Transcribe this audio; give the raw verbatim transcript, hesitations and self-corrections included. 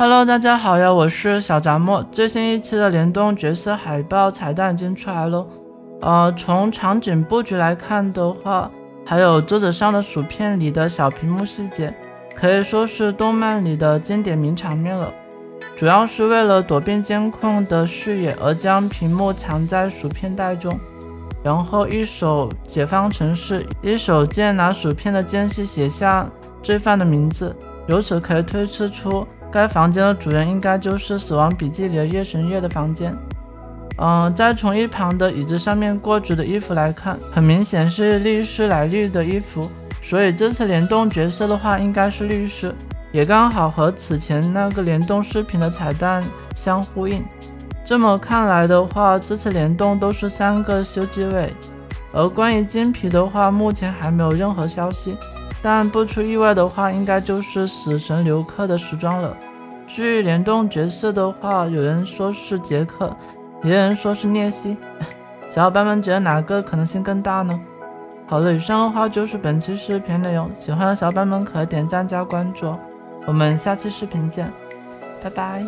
Hello， 大家好呀，我是小杂墨。最新一期的联动角色海报彩蛋已经出来喽。呃，从场景布局来看的话，还有作者上的薯片里的小屏幕细节，可以说是动漫里的经典名场面了。主要是为了躲避监控的视野而将屏幕藏在薯片袋中，然后一手解放城市，一手剑拿薯片的间隙写下罪犯的名字。由此可以推测出，该房间的主人应该就是《死亡笔记》里的夜神月的房间。嗯，再从一旁的椅子上面过着的衣服来看，很明显是律师来律的衣服，所以这次联动角色的话应该是律师，也刚好和此前那个联动视频的彩蛋相呼应。这么看来的话，这次联动都是三个修机位，而关于金皮的话，目前还没有任何消息。 但不出意外的话，应该就是死神刘克的时装了。至于联动角色的话，有人说是杰克，也有人说是聂西，小伙伴们觉得哪个可能性更大呢？好了，以上的话就是本期视频内容，喜欢的小伙伴们可点赞加关注，我们下期视频见，拜拜。